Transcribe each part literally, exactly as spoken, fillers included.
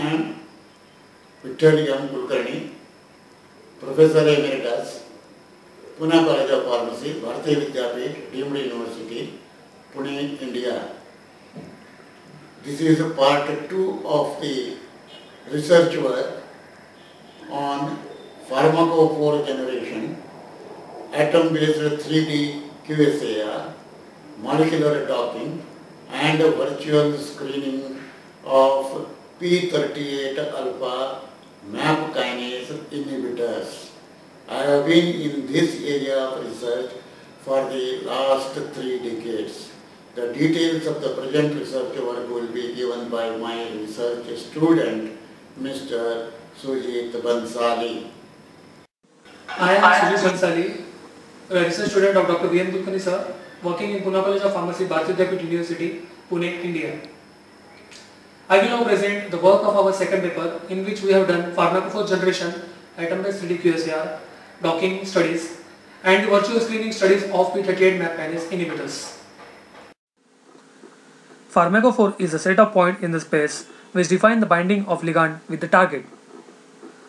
I am V M Kulkarni, Professor Emeritus, Pune College of Pharmacy, Bharatiya Vidya Peeth University, Pune, India. This is part two of the research work on pharmacophore generation, atom-based three D Q S A R, molecular docking, and virtual screening of p thirty-eight alpha MAP kinase inhibitors. I have been in this area of research for the last three decades. The details of the present research work will be given by my research student, Mister Sujit Bhansali. I am Sujit Bhansali, a research student of Doctor V M Kulkarni sir, working in Pune College of Pharmacy, Bharatiya Vidya Peeth University, Pune, India. I will now present the work of our second paper, in which we have done pharmacophore generation, atom-based three D Q S A R, docking studies, and virtual screening studies of p thirty-eight MAP kinase inhibitors. Pharmacophore is a set of points in the space which define the binding of ligand with the target.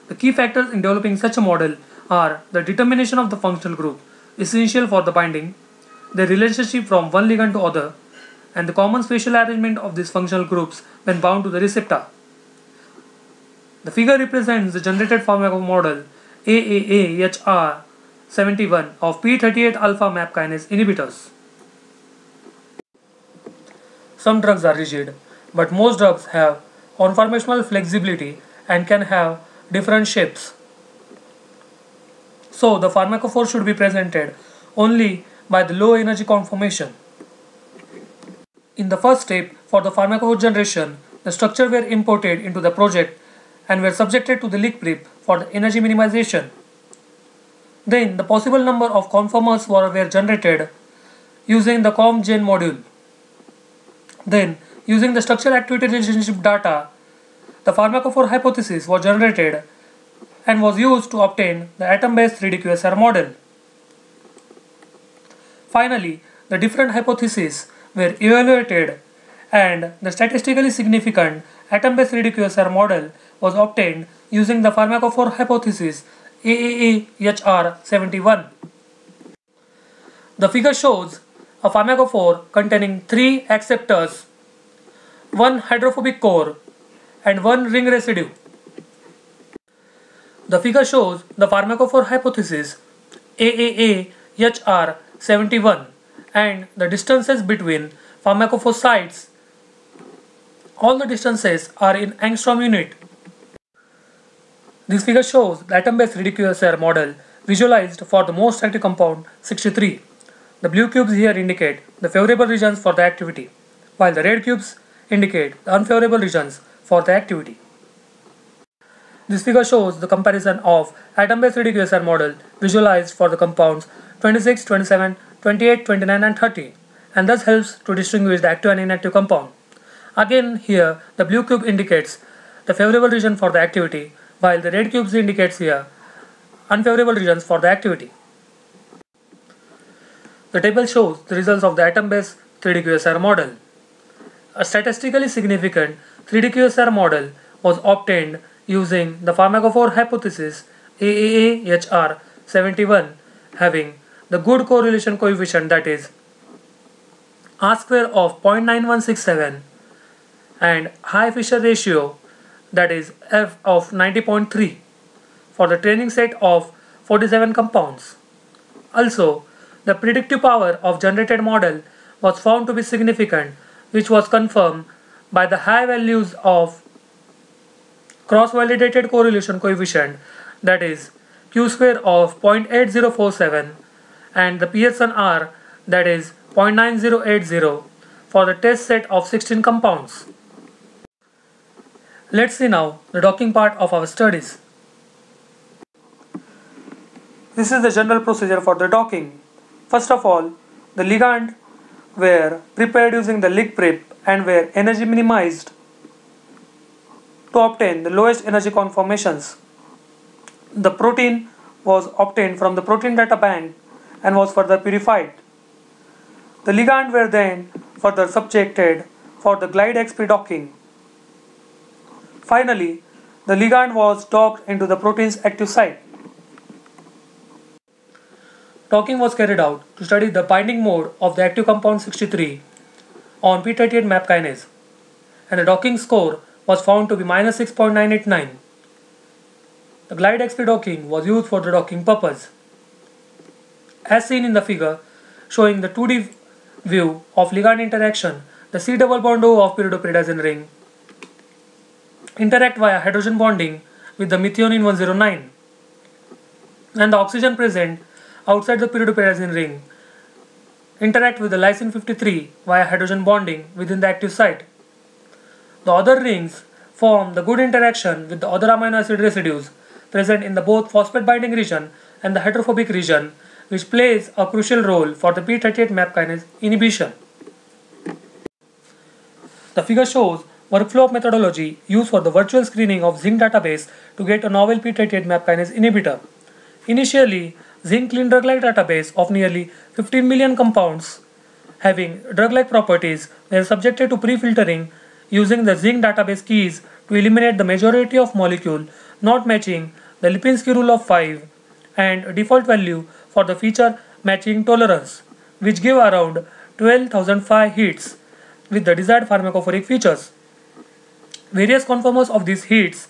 The key factors in developing such a model are the determination of the functional group essential for the binding, the relationship from one ligand to other, and the common spatial arrangement of these functional groups when bound to the receptor. The figure represents the generated pharmacophore model A A A H R seventy-one of p thirty-eight alpha MAP kinase inhibitors. Some drugs are rigid, but most drugs have conformational flexibility and can have different shapes. So the pharmacophore should be presented only by the low energy conformation. In the first step for the pharmacophore generation, the structure were imported into the project and were subjected to the LigPrep for the energy minimization. Then the possible number of conformers were, were generated using the ComGen module. Then, using the structure-activity relationship data, the pharmacophore hypothesis was generated and was used to obtain the atom-based three D Q S A R model. Finally, the different hypotheses were evaluated and the statistically significant atom-based three D Q S A R model was obtained using the pharmacophore hypothesis A A A H R seventy-one. The figure shows a pharmacophore containing three acceptors, one hydrophobic core, and one ring residue. The figure shows the pharmacophore hypothesis A A A H R seventy-one and the distances between pharmacophore sites. All the distances are in angstrom unit. This figure shows the atom-based three D Q S A R model visualized for the most active compound sixty-three. The blue cubes here indicate the favorable regions for the activity, while the red cubes indicate the unfavorable regions for the activity. This figure shows the comparison of atom-based three D Q S A R model visualized for the compounds twenty-six, twenty-seven, twenty-eight, twenty-nine and thirty, and thus helps to distinguish the active and inactive compound. Again here the blue cube indicates the favorable region for the activity, while the red cubes indicates here unfavorable regions for the activity. The table shows the results of the atom-based three D Q S A R model. A statistically significant three D Q S A R model was obtained using the pharmacophore hypothesis A A A H R seventy-one having the good correlation coefficient, that is R square of zero point nine one six seven, and high Fisher ratio, that is F of ninety point three, for the training set of forty-seven compounds. Also, the predictive power of generated model was found to be significant, which was confirmed by the high values of cross-validated correlation coefficient, that is Q square of zero point eight zero four seven, and the Pearson R, that is zero point nine zero eight zero, for the test set of sixteen compounds. Let's see now the docking part of our studies. This is the general procedure for the docking. First of all, the ligand were prepared using the LigPrep and were energy minimized to obtain the lowest energy conformations. The protein was obtained from the protein data bank and was further purified. The ligand were then further subjected for the glide X P docking. Finally, the ligand was docked into the protein's active site. Docking was carried out to study the binding mode of the active compound sixty-three on p thirty-eight MAP kinase, and the docking score was found to be minus six point nine eight nine. The glide X P docking was used for the docking purpose. As seen in the figure showing the two D view of ligand interaction, the C double bond O of pyridopyridazine ring interact via hydrogen bonding with the methionine one oh nine and the oxygen present outside the pyridopyridazine ring interact with the lysine fifty-three via hydrogen bonding within the active site. The other rings form the good interaction with the other amino acid residues present in the both phosphate binding region and the hydrophobic region, which plays a crucial role for the p thirty-eight MAP kinase inhibition. The figure shows workflow of methodology used for the virtual screening of zinc database to get a novel p thirty-eight MAP kinase inhibitor. Initially, zinc cleaned drug-like database of nearly fifteen million compounds having drug-like properties were subjected to pre-filtering using the zinc database keys to eliminate the majority of molecule not matching the Lipinski's rule of five and default value for the feature matching tolerance, which gave around twelve thousand five hits with the desired pharmacophoric features. Various conformers of these hits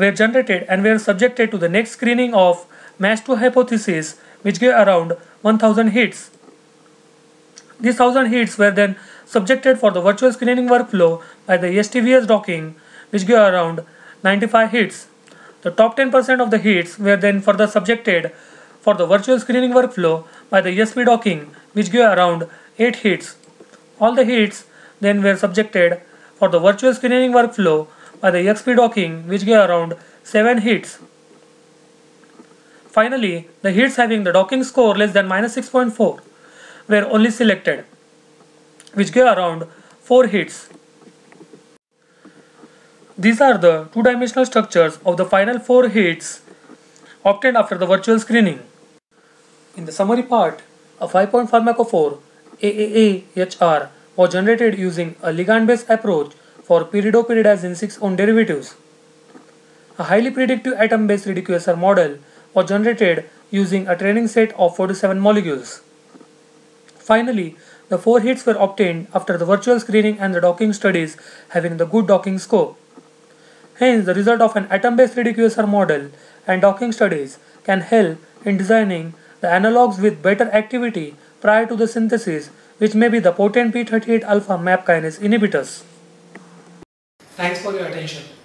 were generated and were subjected to the next screening of match two hypothesis, which gave around one thousand hits. These one thousand hits were then subjected for the virtual screening workflow by the H T V S docking, which gave around ninety-five hits. The top ten percent of the hits were then further subjected for the virtual screening workflow by the E S P docking, which gave around eight hits. All the hits then were subjected for the virtual screening workflow by the X P docking, which gave around seven hits. Finally, the hits having the docking score less than minus six point four were only selected, which gave around four hits. These are the two-dimensional structures of the final four hits obtained after the virtual screening. In the summary part, a five-point pharmacophore A A A H R was generated using a ligand-based approach for pyridopyridazin six-one derivatives. A highly predictive atom-based three D Q S A R model was generated using a training set of forty-seven molecules. Finally, the four hits were obtained after the virtual screening and the docking studies having the good docking score. Hence, the result of an atom-based three D Q S A R model and docking studies can help in designing the analogues with better activity prior to the synthesis, which may be the potent p thirty-eight alpha MAP kinase inhibitors. Thanks for your attention.